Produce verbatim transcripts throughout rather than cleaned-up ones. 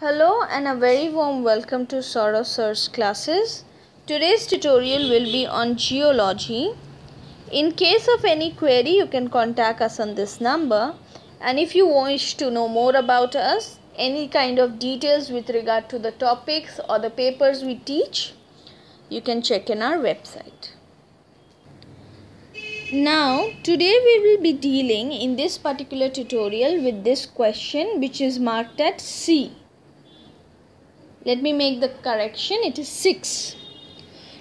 Hello and a very warm welcome to Sourav Sir's Classes. Today's tutorial will be on geology. In case of any query, you can contact us on this number. And if you wish to know more about us, any kind of details with regard to the topics or the papers we teach, you can check in our website. Now, today we will be dealing in this particular tutorial with this question which is marked at C. Let me make the correction, it is six.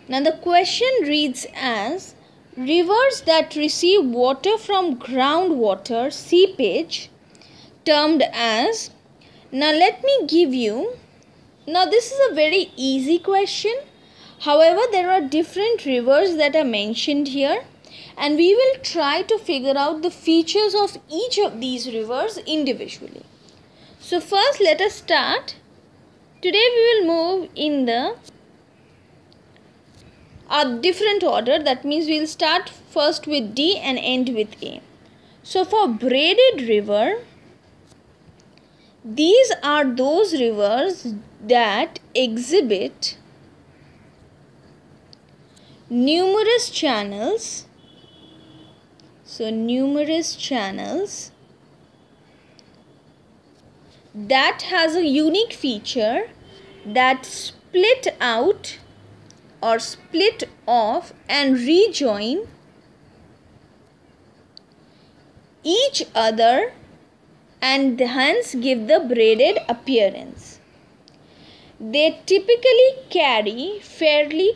Now the question reads as, rivers that receive water from groundwater seepage termed as. Now let me give you, now this is a very easy question. However, there are different rivers that are mentioned here, and we will try to figure out the features of each of these rivers individually. So first let us start. Today we will move in the uh, different order, that means we will start first with D and end with A. So for braided river, these are those rivers that exhibit numerous channels, so numerous channels that has a unique feature that split out or split off and rejoin each other and hence give the braided appearance. They typically carry fairly,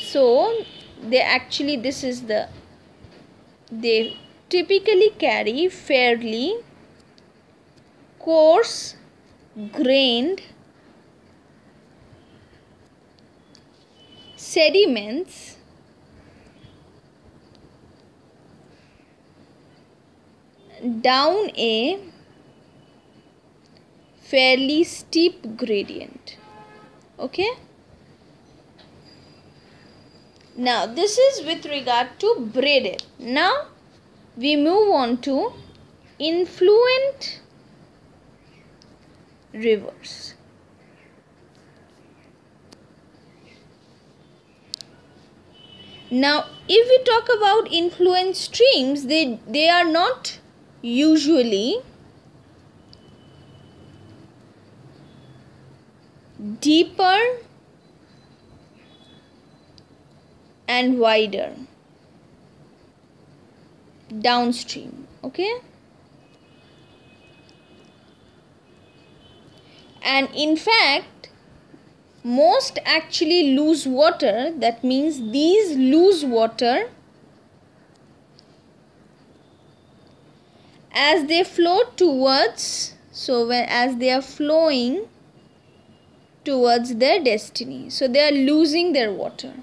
so they actually this is the they typically carry fairly coarse grained sediments down a fairly steep gradient. Okay, now this is with regard to braided. Now we move on to influent rivers. Now if we talk about influent streams, they they are not usually deeper and wider downstream. Okay, and in fact most actually lose water, that means these lose water as they float towards, so when as they are flowing towards their destiny, so they are losing their water.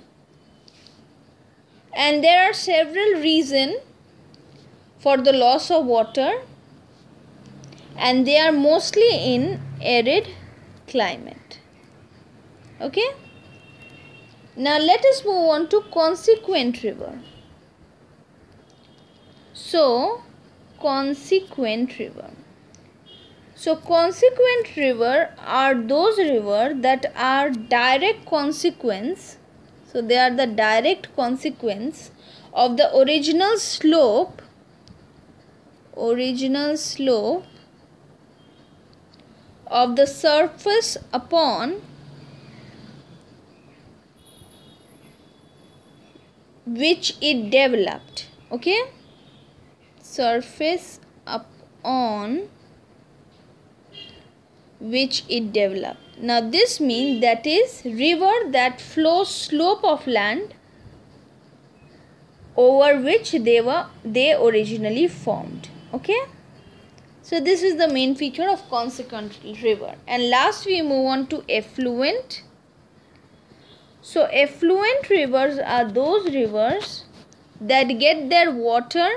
And there are several reasons for the loss of water, and they are mostly in arid climate. Okay, now let us move on to consequent river. So consequent river so consequent river are those river that are direct consequence, so they are the direct consequence of the original slope original slope of the surface upon which it developed. Okay, surface upon which it developed. Now this means that is river that flows slope of land over which they were they originally formed. Okay, so this is the main feature of consequent river. And last we move on to effluent. So effluent rivers are those rivers that get their water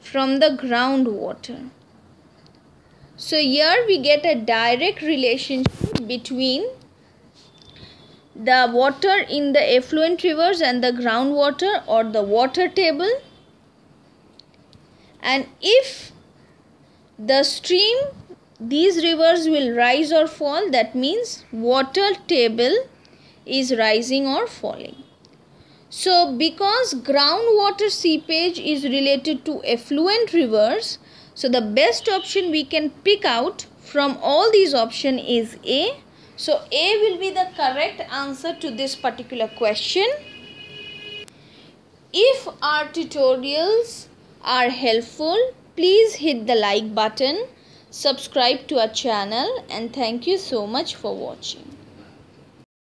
from the groundwater. So here we get a direct relationship between the water in the effluent rivers and the groundwater or the water table. And if the stream these rivers will rise or fall. That means water table is rising or falling. So because groundwater seepage is related to effluent rivers, so the best option we can pick out from all these options is A. So A will be the correct answer to this particular question. If our tutorials are helpful, please hit the like button, subscribe to our channel, and thank you so much for watching.